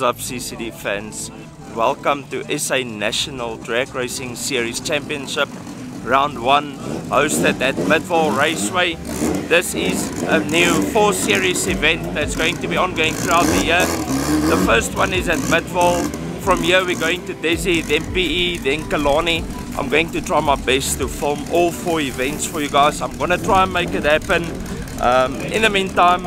What's up CCD fans, welcome to SA National Drag Racing Series Championship Round 1 hosted at Midvaal Raceway. This is a new 4 series event that's going to be ongoing throughout the year. The first one is at Midvaal. From here we're going to Dezzi, then PE, then Killarney. I'm going to try my best to film all 4 events for you guys. I'm going to try and make it happen. In the meantime,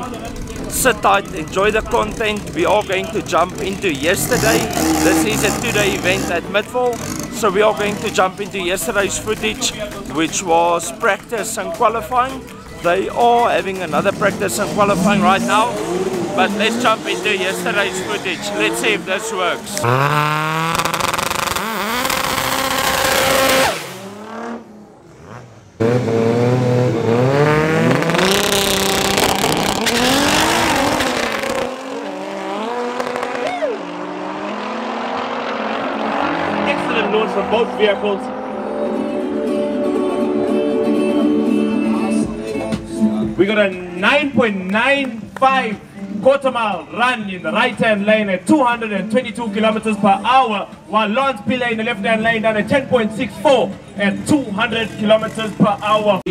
sit tight, enjoy the content. We are going to jump into yesterday. This is a 2-day event at Midvaal, so we are going to jump into yesterday's footage, which was practice and qualifying. They are having another practice and qualifying right now, but let's jump into yesterday's footage. Let's see if this works. From both vehicles. We got a 9.95 quarter mile run in the right hand lane at 222 kilometers per hour, while Lawrence Pillay in the left hand lane down at 10.64 at 200 kilometers per hour.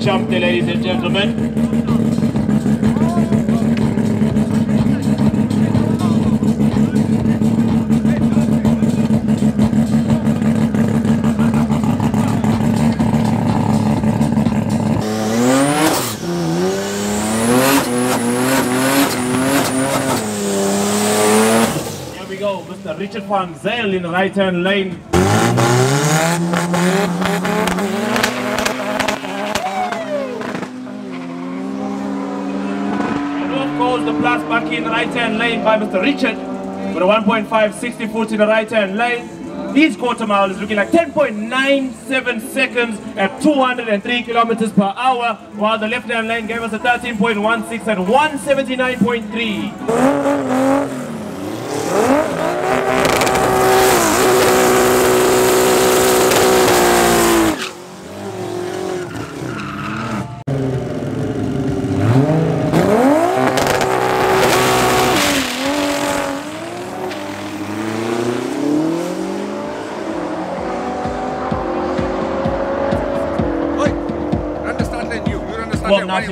Jump there, ladies and gentlemen. Here we go, Mr. Richard van Zyl in the right-hand lane. In the right-hand lane by Mr. Richard with a 1.560 foot in the right-hand lane. His quarter mile is looking like 10.97 seconds at 203 kilometers per hour, while the left-hand lane gave us a 13.16 at 179.3.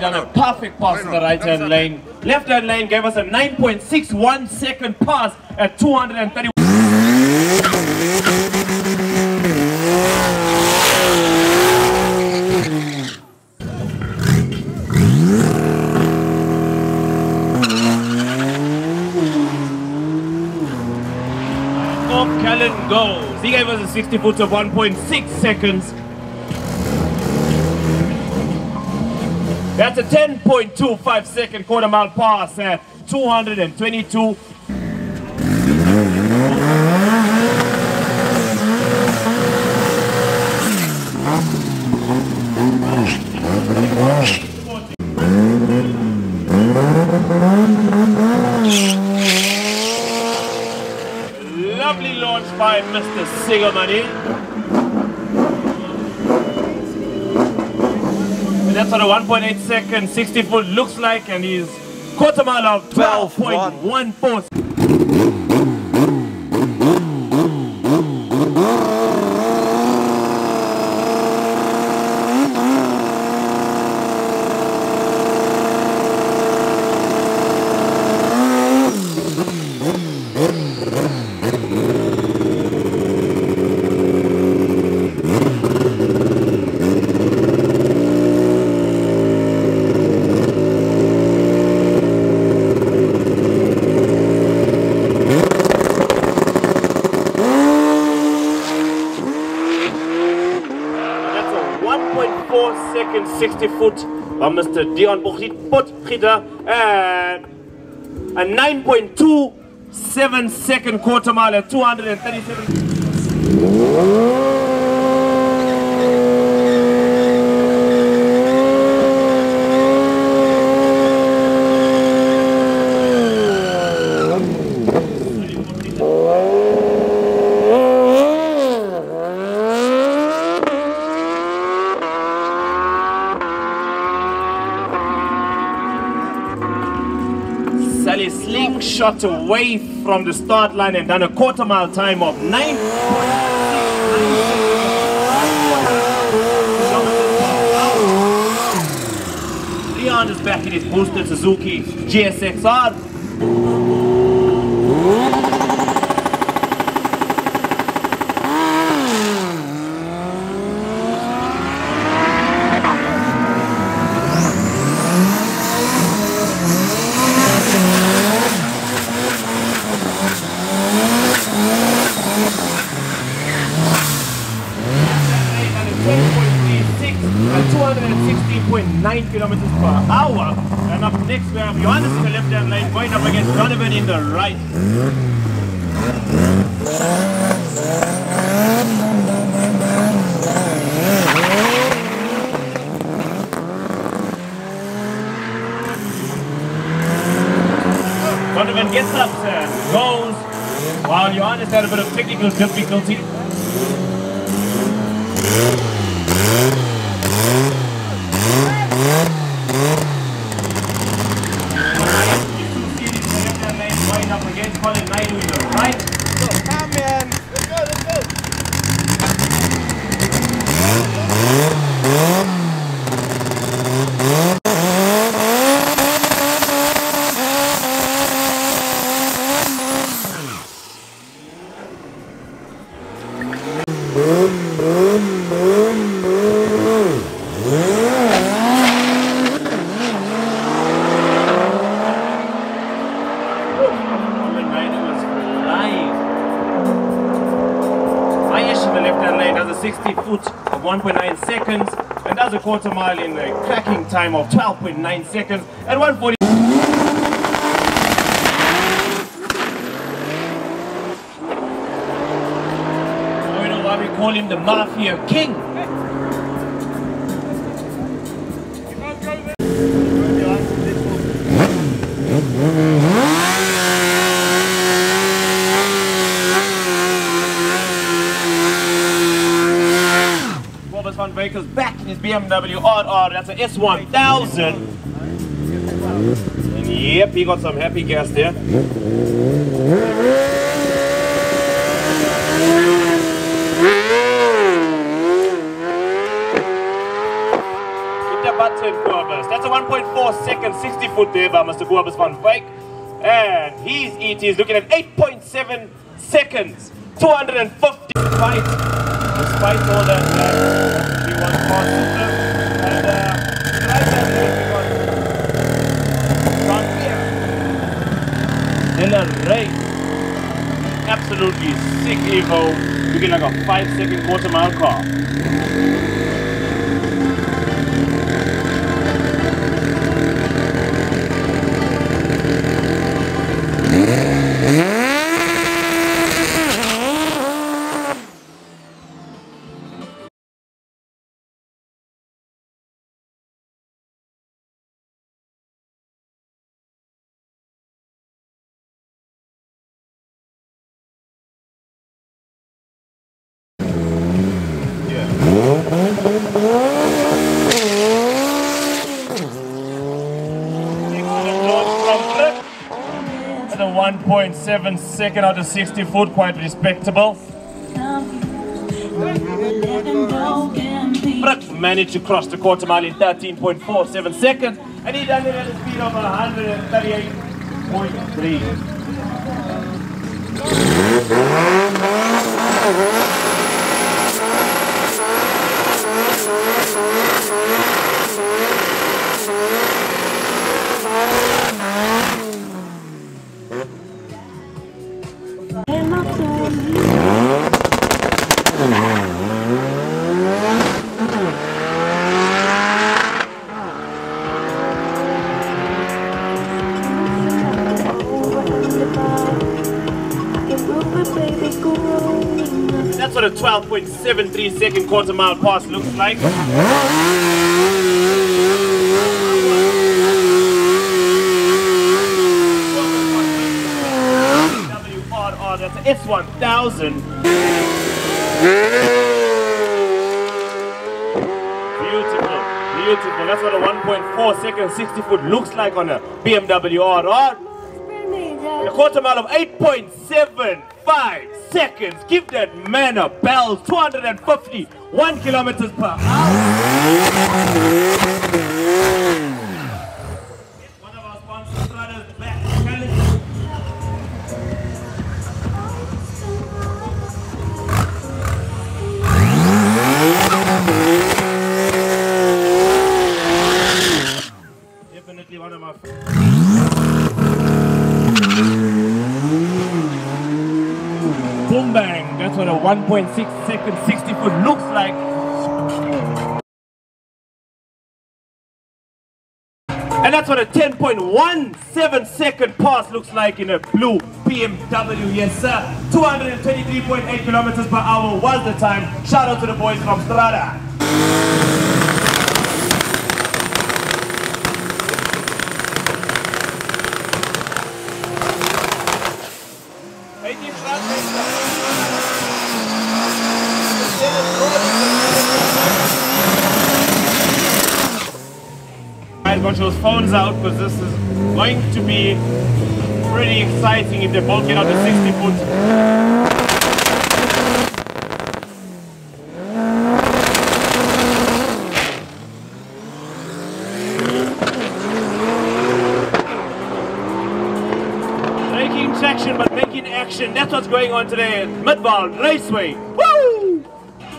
On a perfect pass in the right-hand lane. Left-hand lane gave us a 9.61 second pass at 231. Off Callan goes. He gave us a 60 foot of 1.6 seconds. That's a 10.25 second quarter mile pass at 222. Lovely launch by Mr. Sigamoney. That's what a 1.8 second 60 foot looks like, and he's quarter mile of 12.14. Second 60 foot by Mr. Dion Bouchit, and a 9.27 second quarter mile at 237. long shot away from the start line and done a quarter mile time of 9.6. Leon is back in his boosted Suzuki GSXR. Km/h. And up next we have Johannes in the left hand lane going up against Donovan in the right. Donovan gets up and goes, while Johannes had a bit of technical difficulty. Quarter mile in a cracking time of 12.9 seconds at 1:40. I don't know why we call him the Mafia King. Baker's back in his BMW RR, that's an S1000. And yep, he got some happy gas there. Hit the button, Kobus. That's a 1.4 second 60 foot there by Mr. Kobus van Wyk. And his ET is looking at 8.7 seconds, 250 despite all that. And John Ray, absolutely sick Evo, looking like a 5-second quarter mile car. .7 second out of 60 foot, quite respectable. Brooks managed to cross the quarter mile in 13.47 seconds, and he done it at a speed of 138.3. That's what a 12.73 second quarter mile pass looks like. WRR, that's an S1000. Beautiful, beautiful. That's what a 1.4 second 60 foot looks like on a BMW RR. in a quarter mile of 8.75 seconds. Give that man a bell. 251 kilometers per hour. One of our sponsors, Strada's back challenge. Definitely one of my friends. Boom bang, that's what a 1.6 second 60 foot looks like. And that's what a 10.17 second pass looks like in a blue BMW. Yes sir, 223.8 kilometers per hour was the time. Shout out to the boys from Strada. Got those phones out because this is going to be pretty exciting if they both get out the 60 foot. Breaking traction but making action, that's what's going on today at Midvaal Raceway.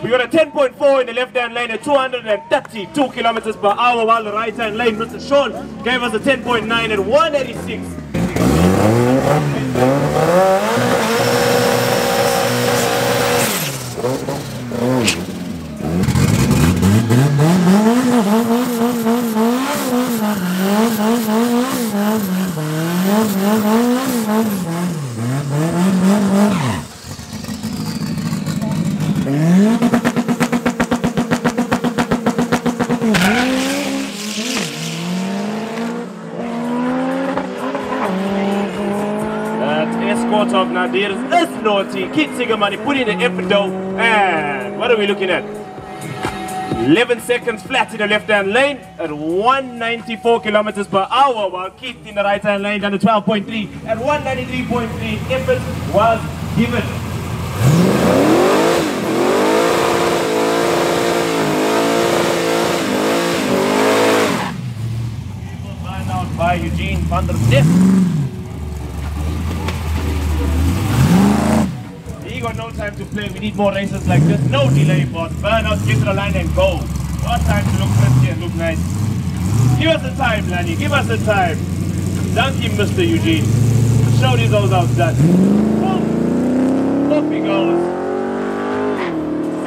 We got a 10.4 in the left-hand lane at 232 kilometers per hour, while the right-hand lane, Mr. Sean, gave us a 10.9 at 186. There's Naughty, Keith Sigamoney put in the effort though, and what are we looking at? 11 seconds flat in the left-hand lane at 194 kilometers per hour, while Keith in the right-hand lane down to 12.3 at 193.3. effort was given. Run out by Eugene van der Nest. Got no time to play, we need more races like this. No delay boss, burn out, get to the line and go. What time to look pretty and look nice. Give us a time, Lanny, give us a time. Donkey, Mr. Eugene. Show these old out that. Off he goes.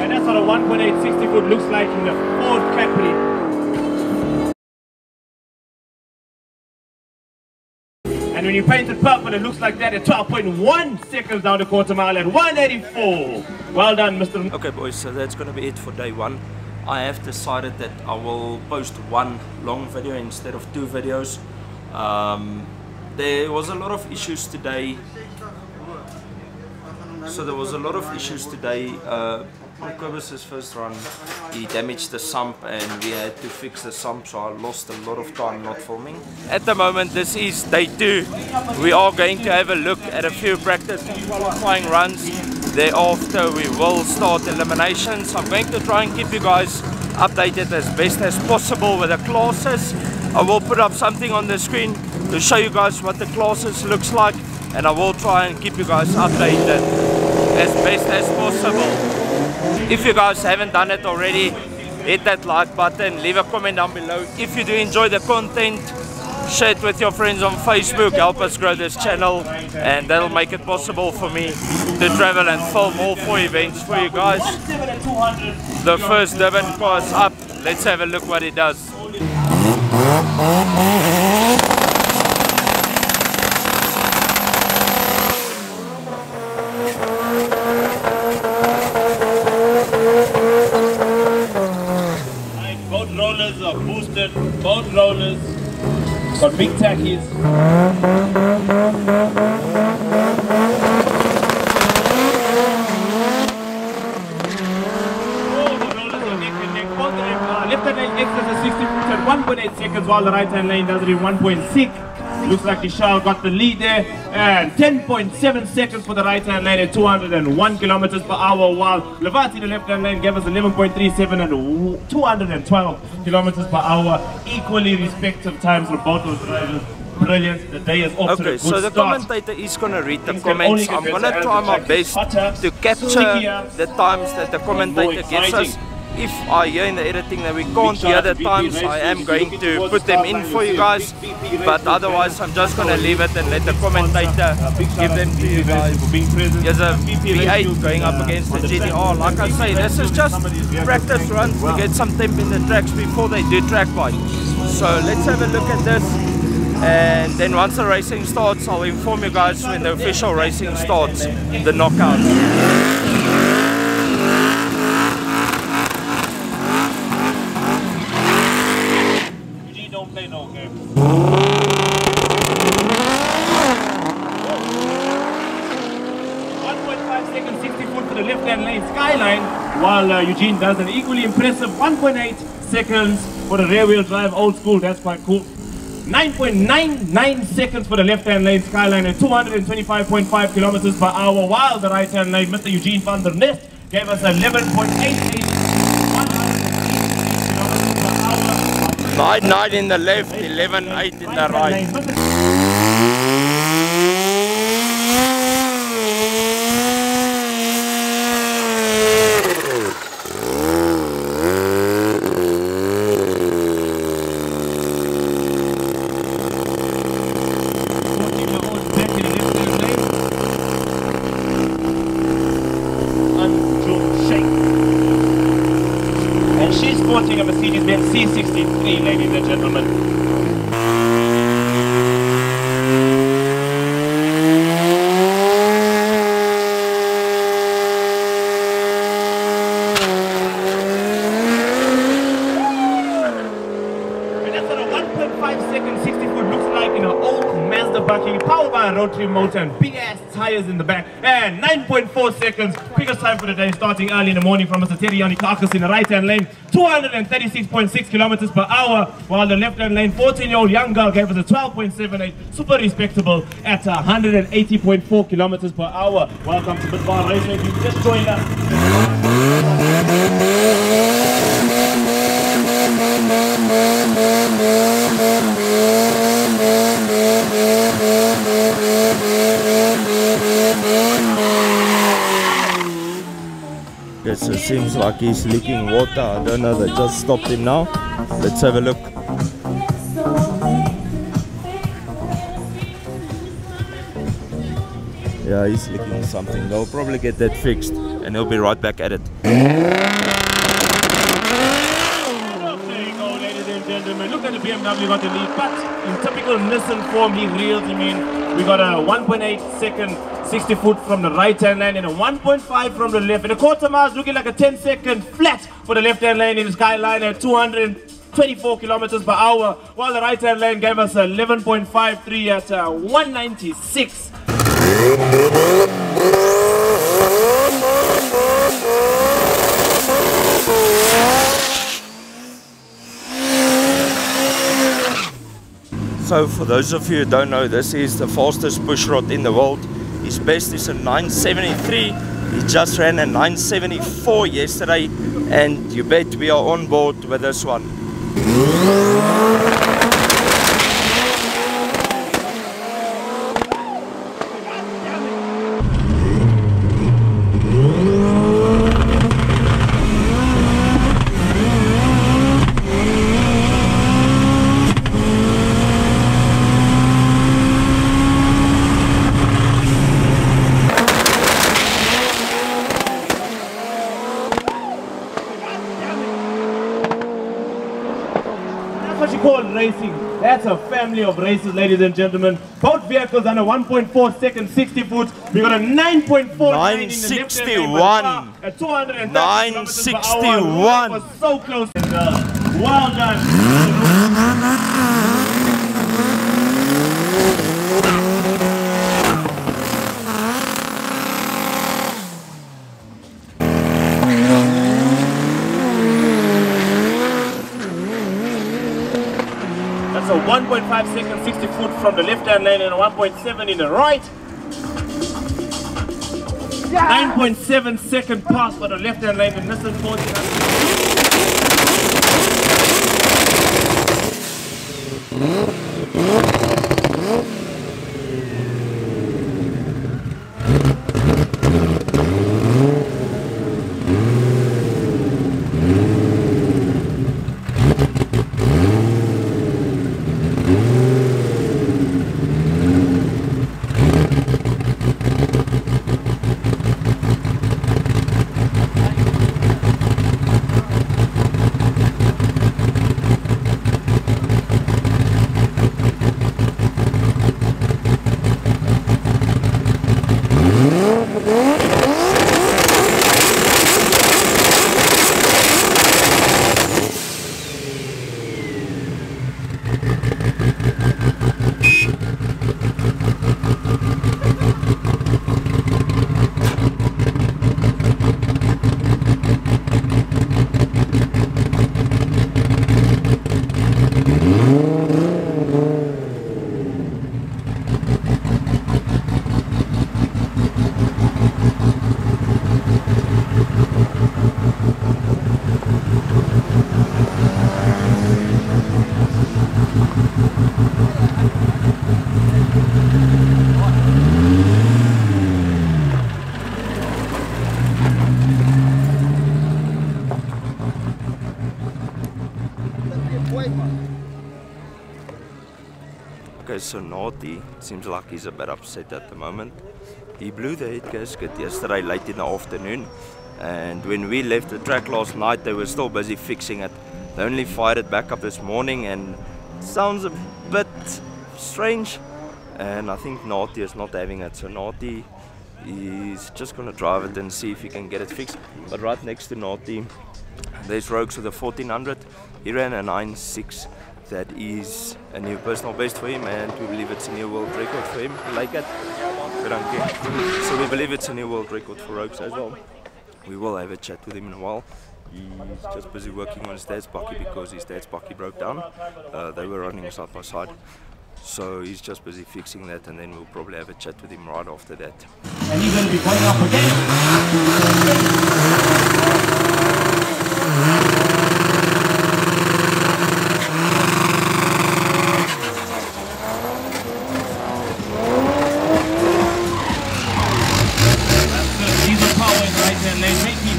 And that's what a 1.8 60 foot looks like in the Ford Capri. And when you paint it purple, it looks like that at 12.1 seconds down the quarter mile at 184. Well done, Mr. Okay, boys, so that's going to be it for day one. I have decided that I will post one long video instead of two videos. There was a lot of issues today. On Kobus' first run, he damaged the sump and we had to fix the sump, so I lost a lot of time not filming. At the moment, this is day two. We are going to have a look at a few practice and qualifying runs. Thereafter, we will start eliminations. I'm going to try and keep you guys updated as best as possible with the classes. I will put up something on the screen to show you guys what the classes looks like, and I will try and keep you guys updated as best as possible. If you guys haven't done it already, hit that like button, leave a comment down below. If you do enjoy the content, share it with your friends on Facebook, help us grow this channel, and that'll make it possible for me to travel and film all four events for you guys. The first Durban car is up, let's have a look what it does. Boat rollers, got big tackies. Oh, the rollers are neck and neck. Both left hand lane exits at 60 foot at 1.8 seconds, while the right hand lane does it in 1.6. Looks like Deshaal got the lead there, and 10.7 seconds for the right-hand lane at 201 kilometers per hour, while Levati, the left-hand lane, gave us 11.37 and 212 kilometers per hour, equally respective times for both those drivers. Brilliant, the day is off. Okay, so the commentator is going to read the comments. I'm going to try my best to capture the times that the commentator gives us. If I hear in the editing that we can't hear the times, I am going to put them in for you guys, but otherwise I'm just going to leave it and let the commentator give them to you guys. Here's a V8 going up against the GTR. Like I say, this is just practice runs to get some temp in the tracks before they do track bike. So let's have a look at this, and then once the racing starts, I'll inform you guys when the official racing starts, the knockouts. While Eugene does an equally impressive 1.8 seconds for the rear-wheel drive, old school, that's quite cool. 9.99 seconds for the left-hand lane Skyline at 225.5 kilometers per hour, while the right-hand lane, Mr. Eugene van der Nest, gave us 11.88 kilometers per hour. 9.9 in the left, 11.8 in the right. C63, ladies and gentlemen. And that's what a 1.5 second 60-foot looks like in an old Mazda buggy, powered by a rotary motor and big-ass tires in the back. And 9.4 seconds, biggest time for the day, starting early in the morning from Mr. Teriyani Karkas in the right-hand lane. 236.6 kilometers per hour, while the left-hand lane 14-year-old young girl gave us a 12.78, super respectable at 180.4 kilometers per hour. Welcome to Midvaal Raceway. If you just joined us. Yes, it seems like he's leaking water. I don't know, they just stopped him now. Let's have a look. Yeah, he's leaking something. They'll probably get that fixed and he'll be right back at it. There you go, ladies and gentlemen. Look at the BMW got the lead, but in typical Nissan form, he reeled him in. We got a 1.8 second 60 foot from the right hand lane and a 1.5 from the left, and a quarter mile is looking like a 10-second flat for the left hand lane in the Skyline at 224 kilometers per hour, while the right hand lane gave us 11.53 at 196. So for those of you who don't know, this is the fastest pushrod in the world. His best is a 973. He just ran a 974 yesterday, and you bet we are on board with this one. That's a family of races, ladies and gentlemen. Both vehicles under 1.4 seconds, 60 foot. We got a 9.4 at 230 961. Was so close. And, well done. 1.5 seconds, 60 foot from the left-hand lane and 1.7 in the right. 9.7 second pass for the left-hand lane and less than 40. So Naughty seems like he's a bit upset at the moment. He blew the head gasket yesterday late in the afternoon, and when we left the track last night they were still busy fixing it. They only fired it back up this morning and sounds a bit strange, and I think Naughty is not having it. So Naughty is just going to drive it and see if he can get it fixed. But right next to Naughty there's Rogues with a 1400. He ran a 9.6. That is a new personal best for him, and we believe it's a new world record for him. We like it, we don't care. So we believe it's a new world record for Rogues as well. We will have a chat with him in a while. He's just busy working on his dad's bucky because his dad's bucky broke down. They were running side by side. So he's just busy fixing that, and then we'll probably have a chat with him right after that. And he's going to be coming up again.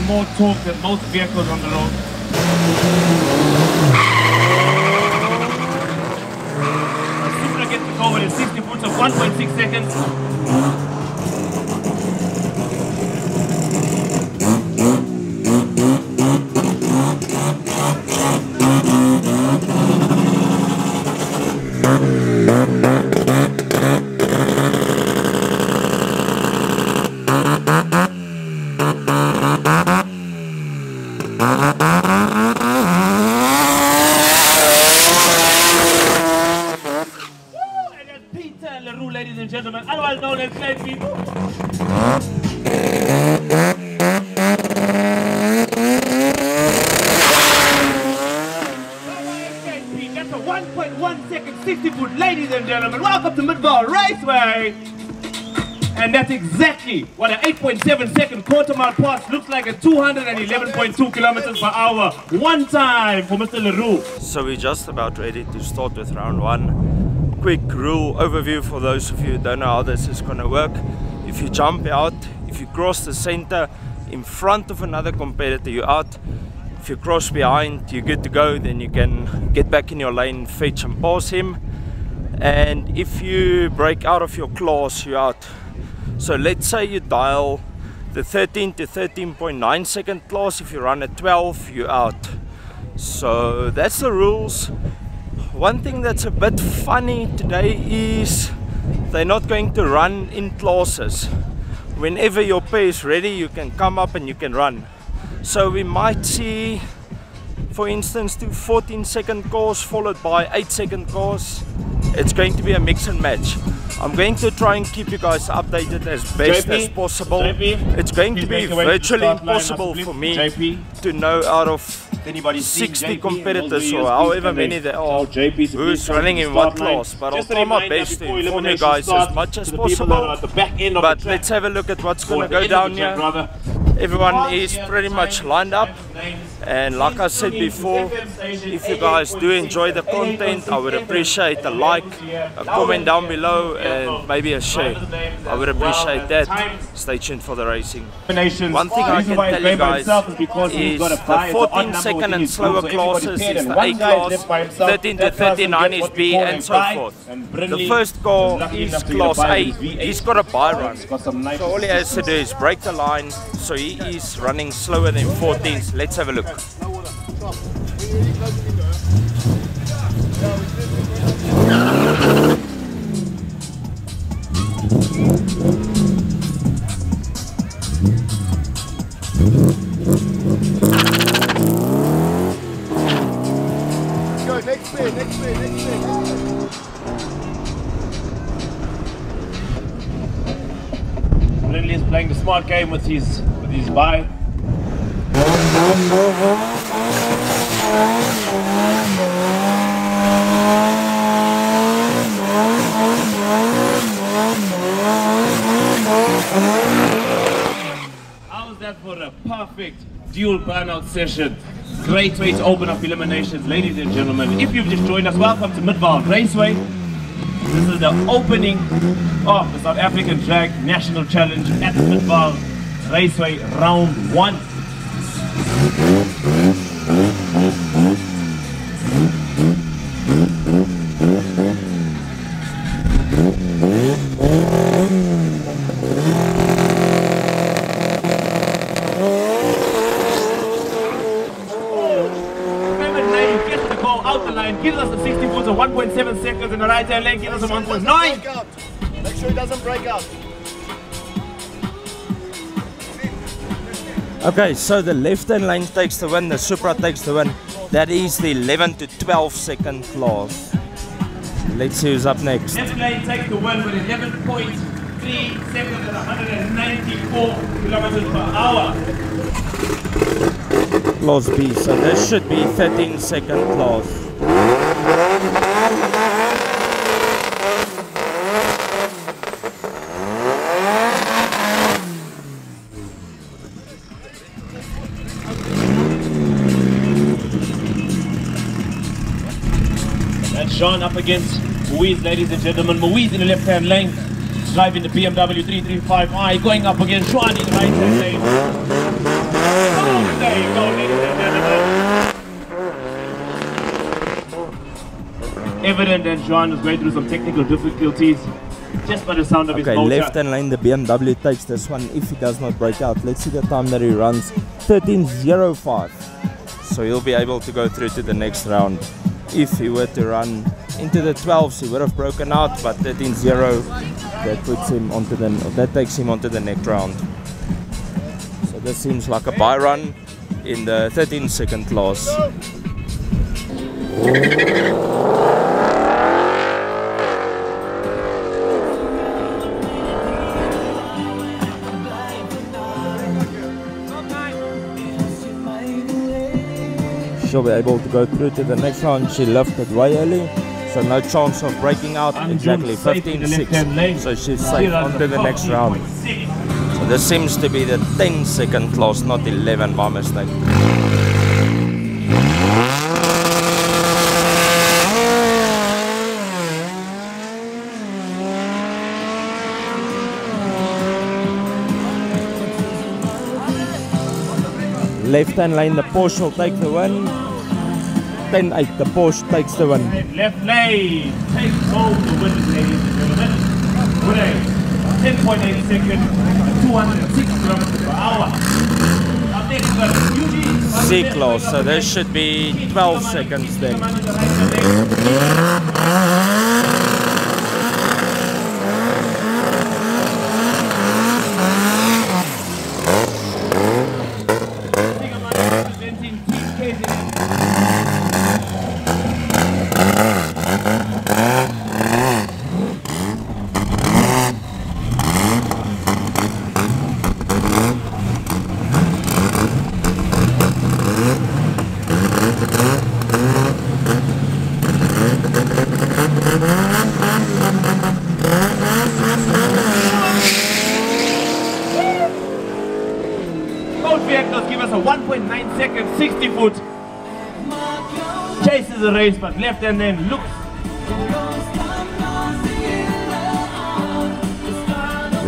More torque than most vehicles on the road. Cupra gets the go with 60 foot of 1.6 seconds. And that's exactly what an 8.7 second quarter mile pass looks like at 211.2 kilometers per hour. One time for Mr. Leroux. So we're just about ready to start with round one. Quick rule overview for those of you who don't know how this is going to work. If you jump out, if you cross the center in front of another competitor, you're out. If you cross behind, you're good to go. Then you can get back in your lane, fetch and pass him. And if you break out of your class, you're out. So let's say you dial the 13 to 13.9 second class. If you run at 12, you're out. So that's the rules. One thing that's a bit funny today is they're not going to run in classes. Whenever your pair is ready, you can come up and you can run. So we might see, for instance, two 14 second cars followed by 8 second cars. It's going to be a mix and match. I'm going to try and keep you guys updated as best as possible. It's going to be virtually impossible for me to know out of 60 competitors or however many there are who's running in what class, but I'll try my best to inform you guys as much as possible. But let's have a look at what's going to go down here. Everyone is pretty much lined up, and like I said before, if you guys do enjoy the content, I would appreciate a like, a comment down below, and maybe a share. I would appreciate that. Stay tuned for the racing. One thing I can tell you guys is the 14 second and slower classes is the A class, 13 to 39 is B, and so forth. The first car is class A. He's got a bye run, so all he has to do is break the line. So he is running slower than 14s. Let's have a look. Go, next bit, next bit, next bit, next bit. Lindley is playing the smart game with his bye. How is that for a perfect dual burnout session? Great way to open up eliminations, ladies and gentlemen. If you've just joined us, welcome to Midvaal Raceway. This is the opening of the South African Drag National Challenge at the Midvaal Raceway Round 1. Gets the ball out the line, gives us the 60 footer, 1.7 seconds in the right hand lane, gives us a 1.9. Make sure it doesn't break up. Okay, so the left hand lane takes the win, the Supra takes the win. That is the 11 to 12 second class. Let's see who's up next. Left lane takes the win with 11.3 seconds and 194 kilometers per hour. Class B, so this should be 13 second class. John up against Muiz, ladies and gentlemen. Muiz in the left-hand lane, driving the BMW 335i, going up against Sean in the right-hand lane. Oh, there you go, ladies and gentlemen. Evident that John is going through some technical difficulties, just by the sound of his motor. Okay, left-hand lane, the BMW takes this one if he does not break out. Let's see the time that he runs, 13.05. So he'll be able to go through to the next round. If he were to run into the 12s, he would have broken out, but 13.0, that puts him onto the, that takes him onto the next round. So this seems like a bye run in the 13 second class. She'll be able to go through to the next round. She left it way early, so no chance of breaking out. Exactly 15.6, so she's safe on to the next round. So this seems to be the 10 second class, not 11 by mistake. Left hand lane, the Porsche will take the win. 10.8, the Porsche takes the win. Left lane takes all the winners, ladies and gentlemen. Winner, 10.8 seconds, 206 kilometers per hour. Up next, Eugene van der Nest. C class, so there should be 12 seconds then. into the race, but left and then looks.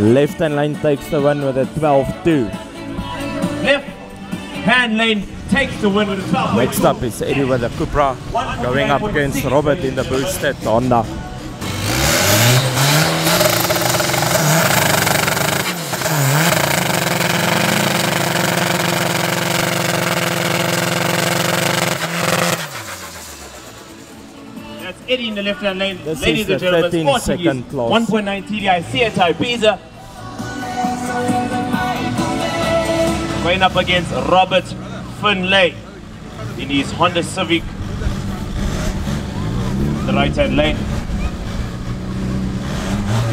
Left hand lane takes the win with a 12-2. Left hand lane takes the win with a 12-2. Next up is Eddie with a Cupra going up against Robert in the boosted Honda. Eddie in the left hand lane, this ladies and gentlemen, 13-second class. 1.9 TDI CSI Pisa. Going up against Robert Finlay in his Honda Civic. The right hand lane.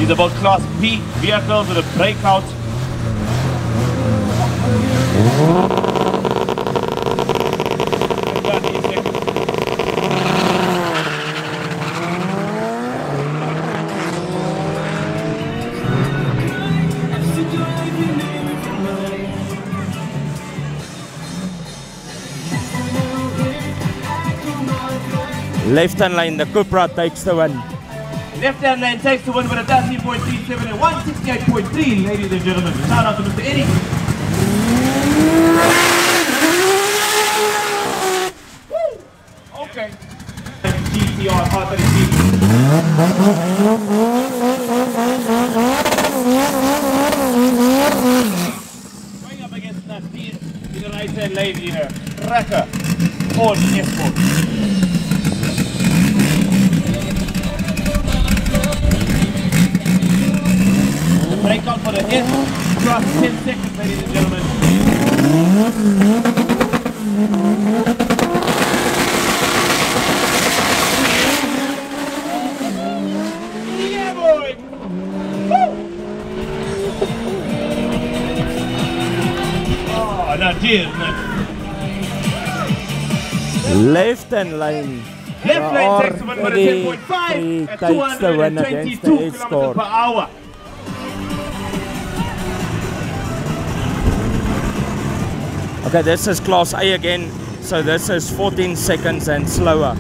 These are both Class B vehicles with a breakout. Left hand lane, the Cupra takes the win. Left hand lane takes the win with a 13.37 and 168.3, ladies and gentlemen. Shout out to Mr. Eddie. Woo. Okay. GTR R30. Going up against Naughty in the right hand lane in a Tracker Ford Escort. Breakout for the S Cross 10 seconds, ladies and gentlemen. Yeah, boy! Woo. Oh, now, dear. Left and line. Left lane takes the win with a 10.5 at 222 kilometers per hour. Okay, this is Class A again, so this is 14 seconds and slower.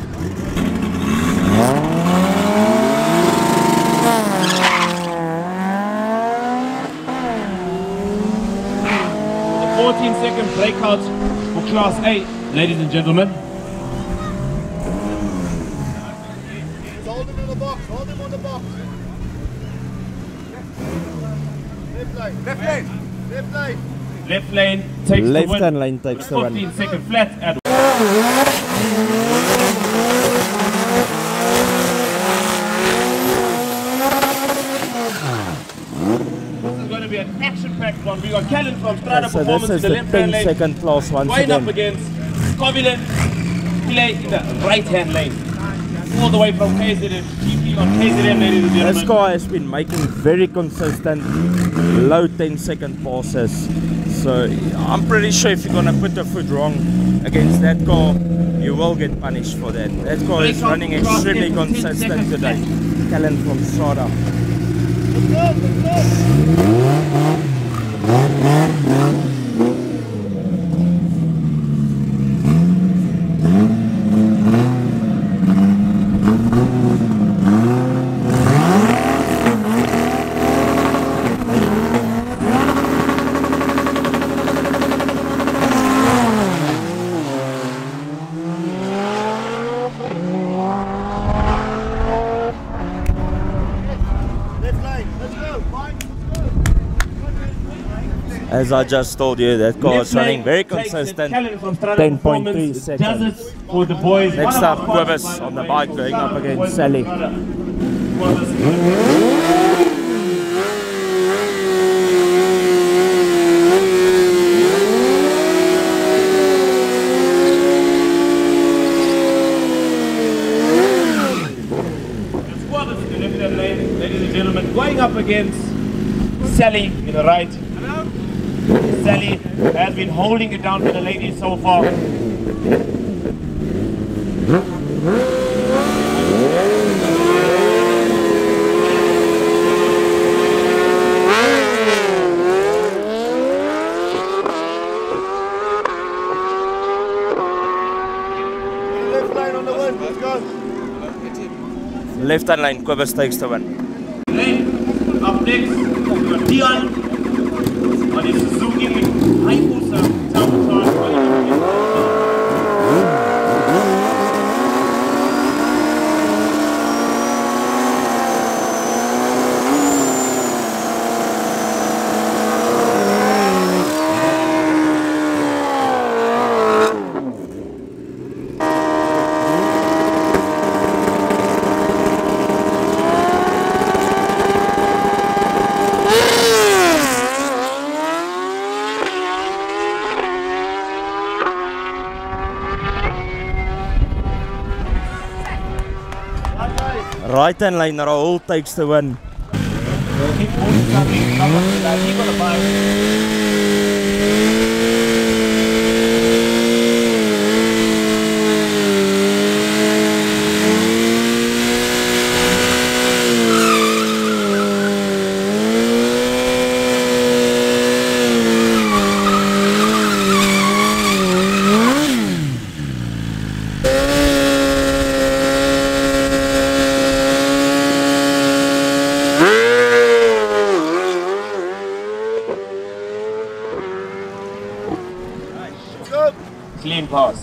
The 14-second breakout for Class A, ladies and gentlemen. Hold him on the box, hold him on the box. Left lane. Left lane takes the win. Hand lane takes the win. 15-second flat at. This is going to be an action-packed one. We got Callan from Strada Performance in the left hand lane. 10-second class once again. Going up against Kovilen Pillay in the right hand lane. All the way from KZM, GP on KZM, ladies and gentlemen. This car has been making very consistent low 10-second passes. So I'm pretty sure if you're going to put the foot wrong against that car, you will get punished for that. That car is running extremely consistent today. Callan from Strada. As I just told you, that car is running very consistent. 10.3 seconds. For the boys. Next up, Kobus on the bike going up against Sally. The squad is in the left hand lane, ladies and gentlemen, going up against Sally in the right. Sally has been holding it down for the ladies so far. Left line on the win. Let's go. Left hand line, Kobus takes the win. Then, up next, your Dion on his Suzuki with high force and top charge. Right hand lane, Rahul takes the win. Pass.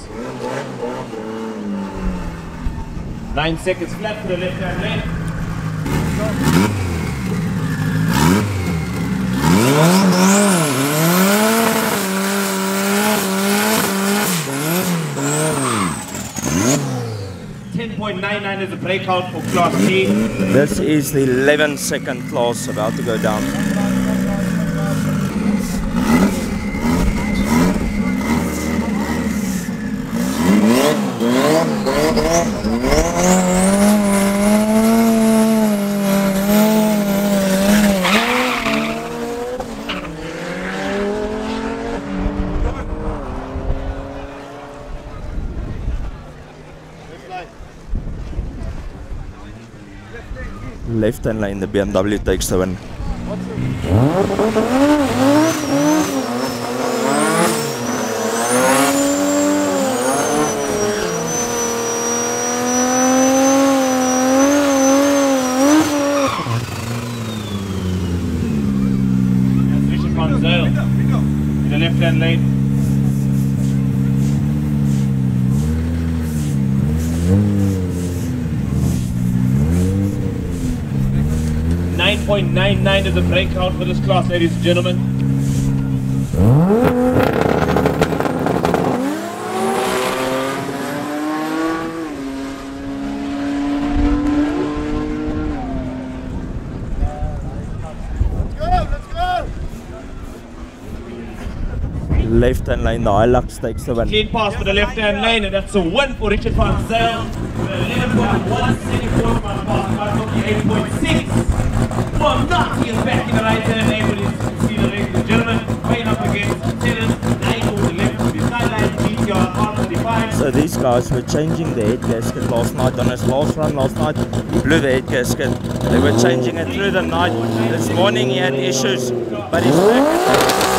9 seconds flat to the left hand lane. Oh. 10.99 is a breakout for class D. This is the 11-second class about to go down. Left hand lane, the BMW takes the win. Transmission from Zale in the left hand lane. .99 is the breakout for this class, ladies and gentlemen. Let's go, let's go! Left hand lane, the Hilux takes the win. Clean pass for the left hand lane, and that's a win for Richard van Zyl. 11.174 by 8.6. Well, Naughty is back in the right hand lane for this season, ladies and gentlemen. Playing up against Tennis, 9 over 11 to the sideline, GTR R35. So these guys were changing the head gasket last night. On his last run last night, he blew the head gasket. They were changing it through the night. This morning he had issues, but he's back.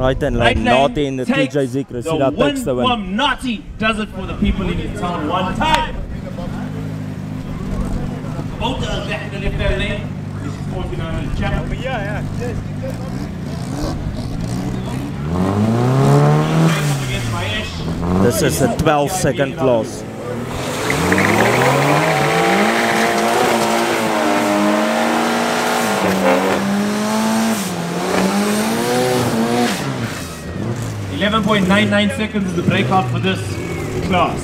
Right hand lane, Naughty in the TJZ, Cressida takes the win. The one from Naughty does it for the people in his town one time. Both are back in the left hand lane. This is 49 in the chapel. Yeah. This is the 12-second class. .99 seconds is the breakout for this. class.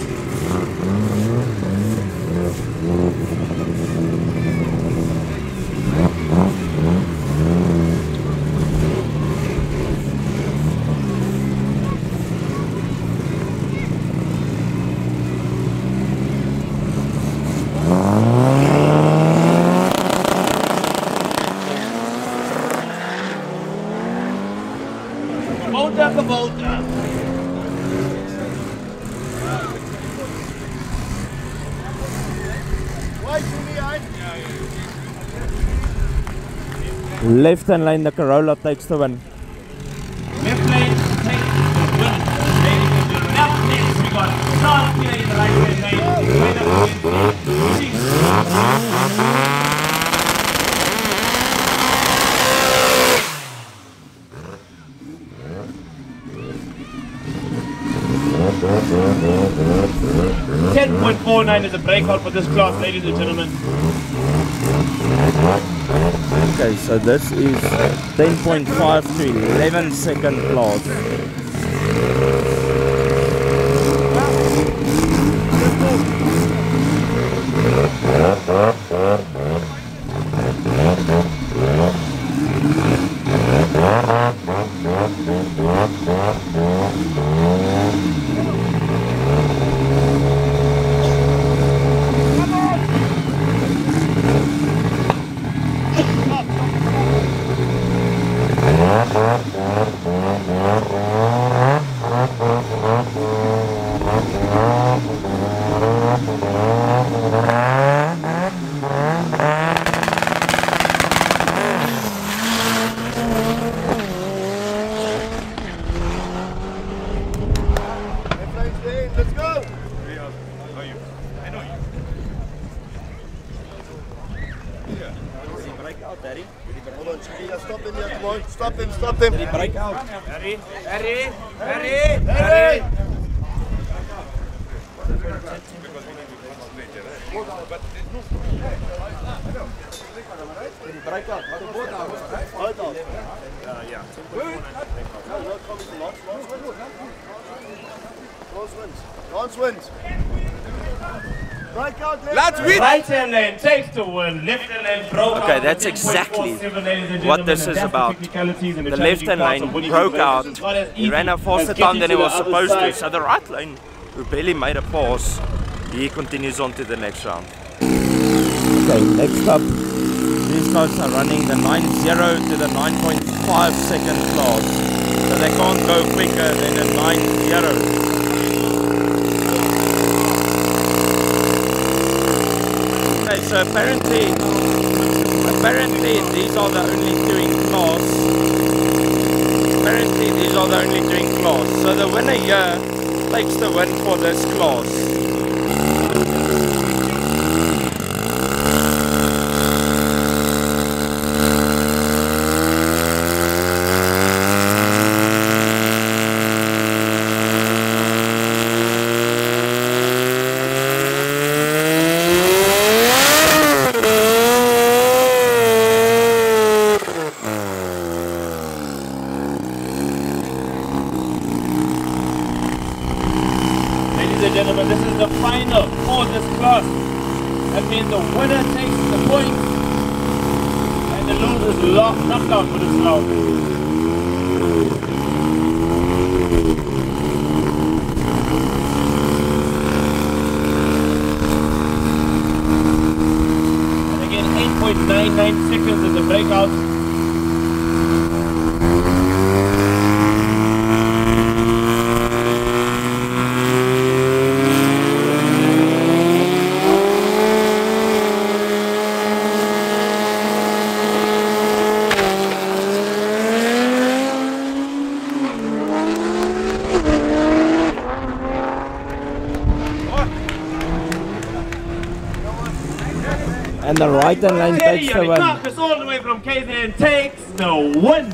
Left hand lane, the Corolla takes the win. Left lane takes the win. Ladies and gentlemen, up next we got Sean here in the right hand lane. Winner is Chiefs. 10.49 is the breakout for this class, ladies and gentlemen. Okay, so this is 10.5 to 11 second class. That's exactly what this is about. The left-hand lane broke out, he ran a faster time than he was supposed to, so the right lane, who barely made a pass, he continues on to the next round. Okay, next up, these guys are running the 9.0 to the 9.5 second class, so they can't go quicker than a 9.0. Okay, so apparently these are the only two in class. So the winner here takes the win for this class. The right-hand lane takes the win. Karkas all the way from KZM takes the win.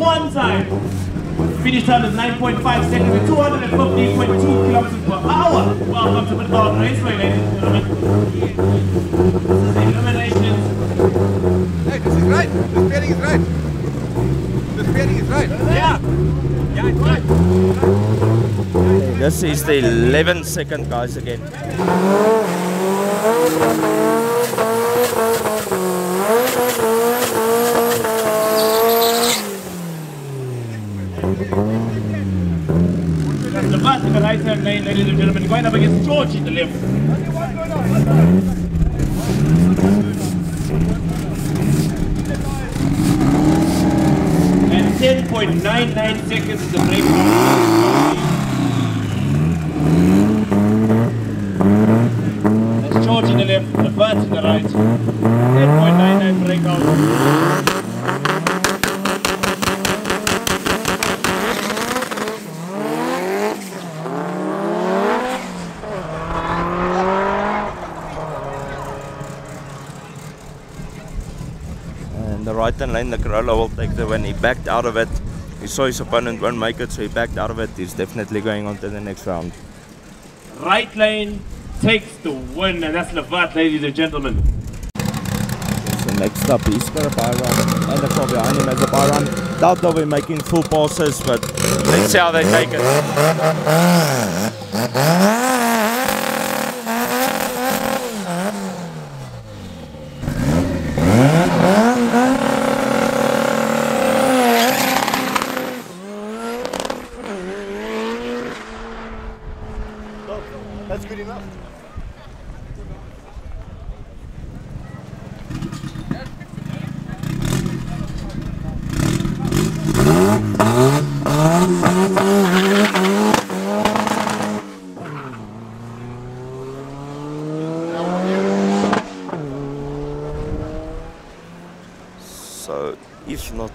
One time. Finish time is 9.5 seconds at 215.2 kilometers per hour. Welcome to Midvaal Raceway, ladies and gentlemen. This is eliminations. Hey, this is right. This pairing is right. Yeah. Yeah, it's right. This is the 11-second guys again. That's the bus in the right hand lane, ladies and gentlemen, going up against George in the left. And 10.99 seconds is the break. That's George in the left, the birds in the right. 10.99 breakout. Right-hand lane, the Corolla will take the win. He backed out of it. He saw his opponent won't make it, so he backed out of it. He's definitely going on to the next round. Right lane takes the win, and that's Levati, ladies and gentlemen. So next up, he's got a buy run, and the car behind him has a buy run. Doubt they'll be making full passes, but let's see how they take it.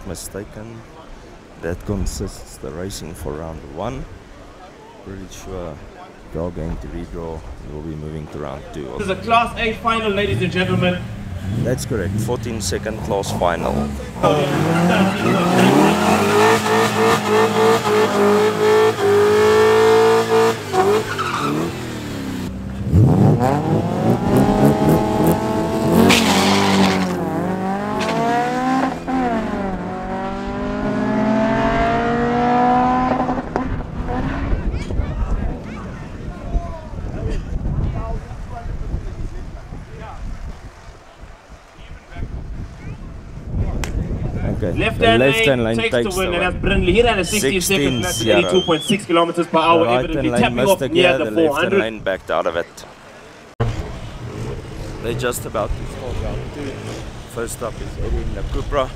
Mistaken, that consists the racing for round one. Pretty sure they're going to redraw and we'll be moving to round two. This is a class A final, ladies and gentlemen. That's correct, 14-second class final. Left-hand lane takes the win, and that's Brindley. He ran a 60 seconds flat at 82.6 kilometers per hour, evidently tapping off near the 400. Left-hand lane backed out of it. They're just about to start round two. First up is Eddie in the Cupra.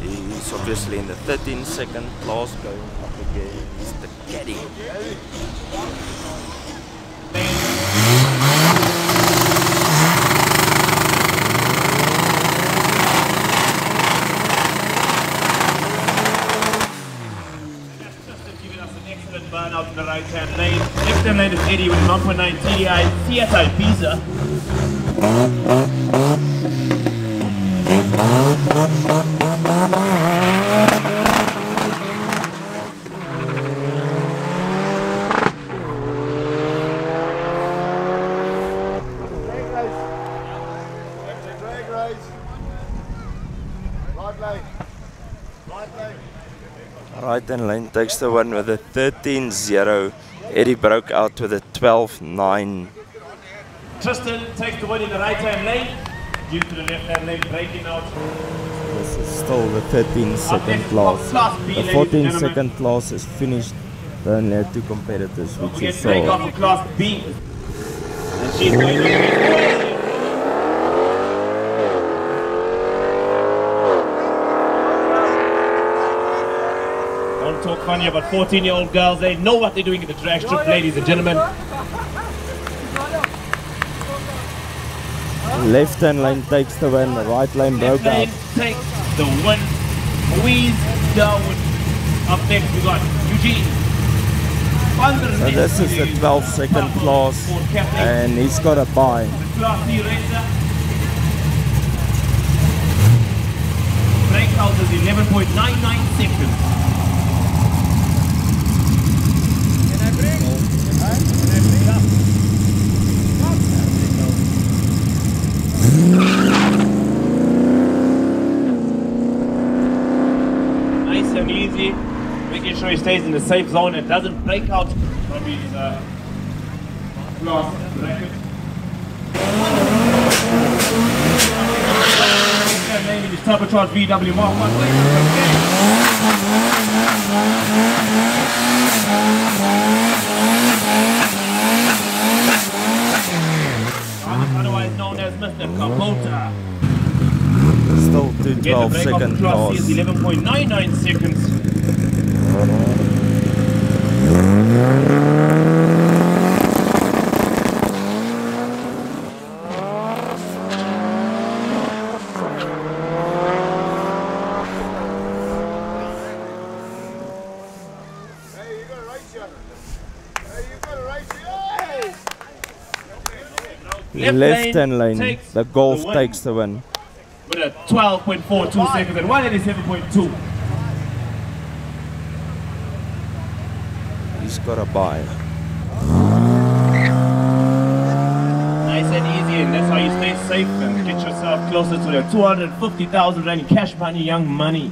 He's obviously in the 13-second class, going up against the Caddy. Out in the right hand lane. Next hand lane is Eddie with 1.9 TDI CSI Visa. Right-hand lane takes the win with a 13-0. Eddie broke out with a 12-9. Tristan takes the win in the right-hand lane due to the left-hand lane breaking out. This is still the 13-second class. B, the 14-second class is finished. They only had two competitors, which is so. Off to class B. And she's going to talk funny about 14-year-old girls. They know what they're doing in the drag strip, ladies and gentlemen. Left hand lane takes the win, the right lane broke out. Takes the win. Muiz down. Up next we got Eugene van der Nest. So this is the 12-second class and he's got a bye. Breakout is 11.99 seconds. Nice and easy, making sure he stays in the safe zone and doesn't break out maybe in the last bracket. And maybe this turbocharged VW Mark 1. Otherwise known as Mr. Kapota. Still 12 the seconds loss. Is 11.99 seconds. Hey, you got a right here. Hey, you got a right here. Hey. Left-hand lane. The golf takes the win. With a 12.42 seconds and 187.2. He's got a buy. Nice and easy, and that's how you stay safe and get yourself closer to your 250,000 rand cash money, young money.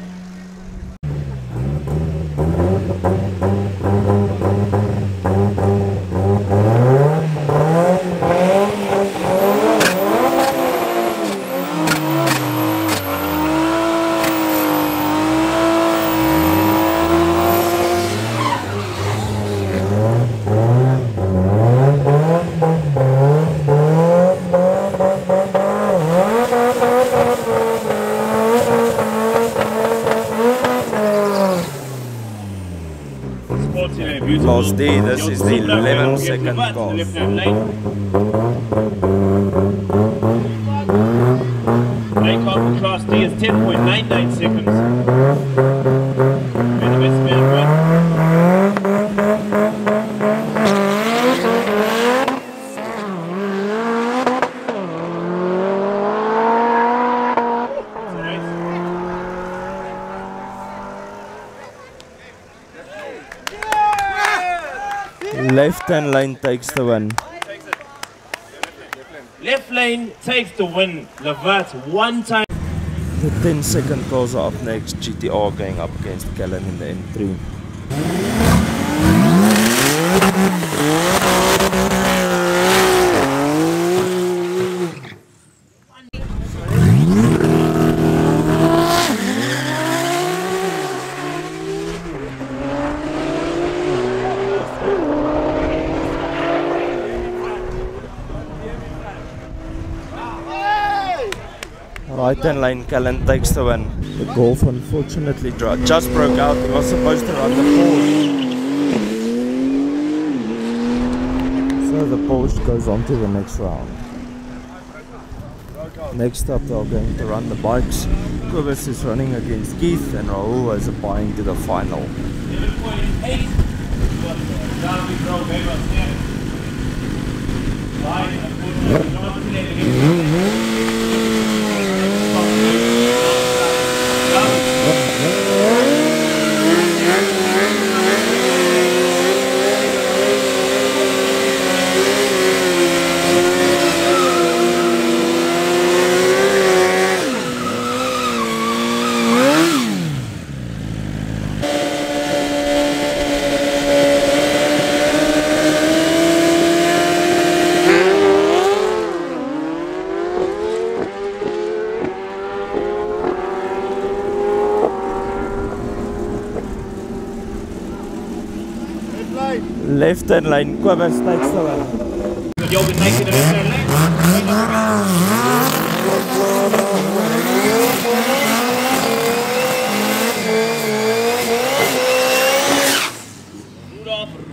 D, this is the 11 second golf. Break off the class D is 10.99 seconds. And the best man left-hand lane takes the win. Left lane takes the win. Levati one time. The 10-second calls are up next. GTR going up against Callan in the N3. Right-hand lane, Callan takes the win. The golf unfortunately just broke out. He was supposed to run the Porsche. So the Porsche goes on to the next round. Next up they are going to run the bikes. Kobus is running against Keith and Raul is applying to the final. 7.8. Left-hand lane, Kobus takes the win. Rudolf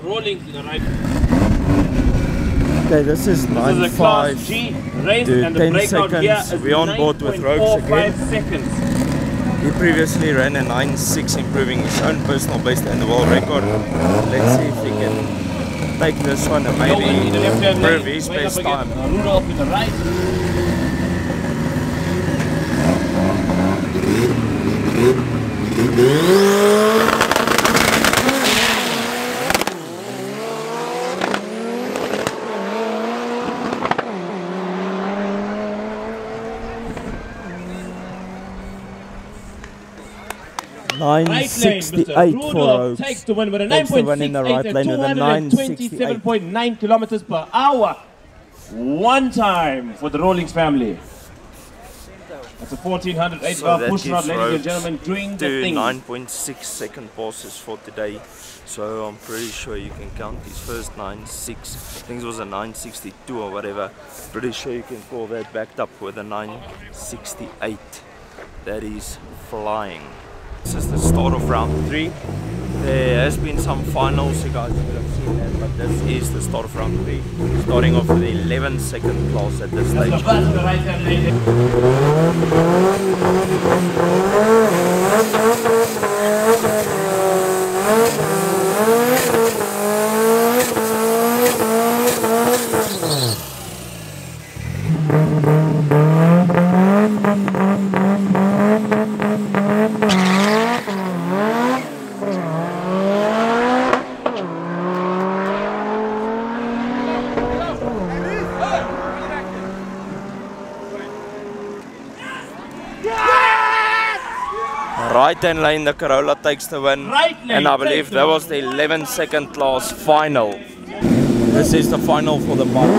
Rawlings in the right. Okay, this is 9.5 to 10 seconds. We're on board with Rogues again. He previously ran a 9.6, improving his own personal best and the world record. Let's see if he can take this one and maybe improve his best time. Rudolf in the right. 968 for Rogues. Takes the win with a 9.68 in the right lane with a 927.9 kilometers per hour. One time for the Rawlings family. That's a 1408 bar push rod, ladies and gentlemen, doing the thing. 9.6 second passes for today. So I'm pretty sure you can count these first 9.6. I think it was a 9.62 or whatever. Pretty sure you can call that backed up with a 9.68. That is flying. This is the start of round 3. There has been some finals, you guys would have seen that, but this is the start of round 3. Starting off with the 11 second class at this stage. That's the bus, the right hand right-hand lane, the Corolla takes the win, and I believe that was the 11 second class final. This is the final for the bike.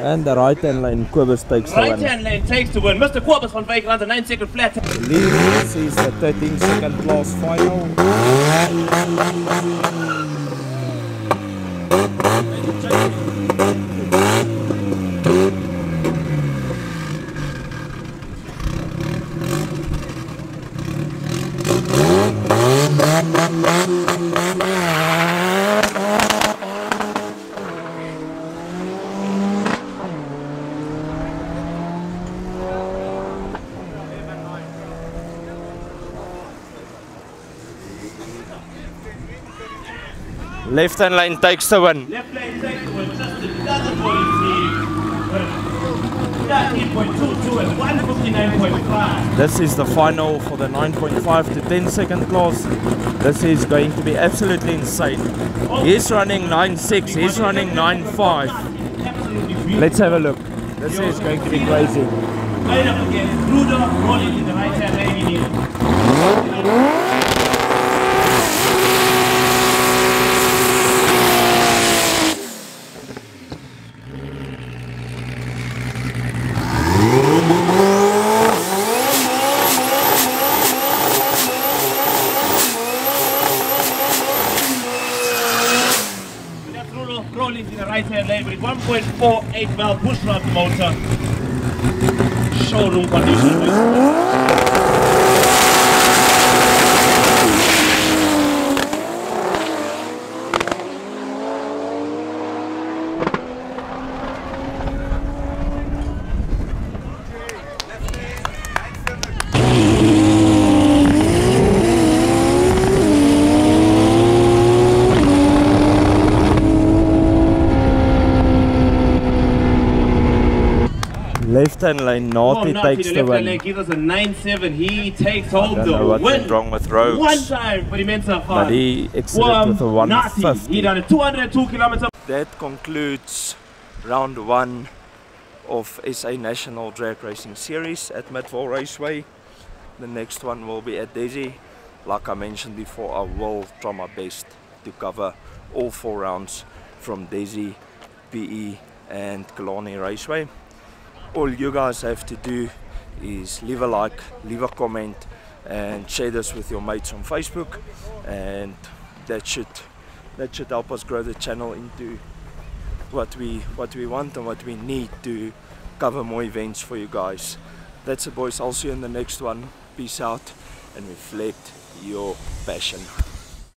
And the right-hand lane, Kobus takes the win. Right-hand lane takes the win. Mr. Kobus van Wijk runs a 9-second flat. This is the 13-second class final. Left-hand lane takes the win. Left lane takes the win, just another point here. 13.22 and 159.5. This is the final for the 9.5 to 10 second class. This is going to be absolutely insane. He's running 9.6, he's running 9.5. Let's have a look. This is going to be crazy. Right up against Rudolf Rawlings in the right-hand lane here. With 1.48 valve bushrod motor, showroom condition. Left-hand lane, Naughty takes the win. Leg gives us a 9.7. He takes hold the win. What's wrong with Rogues? One time, but he meant so far. But he exited with a 150. He done a 202 kilometers. That concludes round 1 of SA National Drag Racing Series at Midvaal Raceway. The next one will be at Dezzi. Like I mentioned before, I will try my best to cover all 4 rounds from Dezzi, PE, and Killarney Raceway. All you guys have to do is leave a like, leave a comment, and share this with your mates on Facebook, and that should help us grow the channel into what we want and what we need to cover more events for you guys. That's it, boys. I'll see you in the next one. Peace out, and reflect your passion.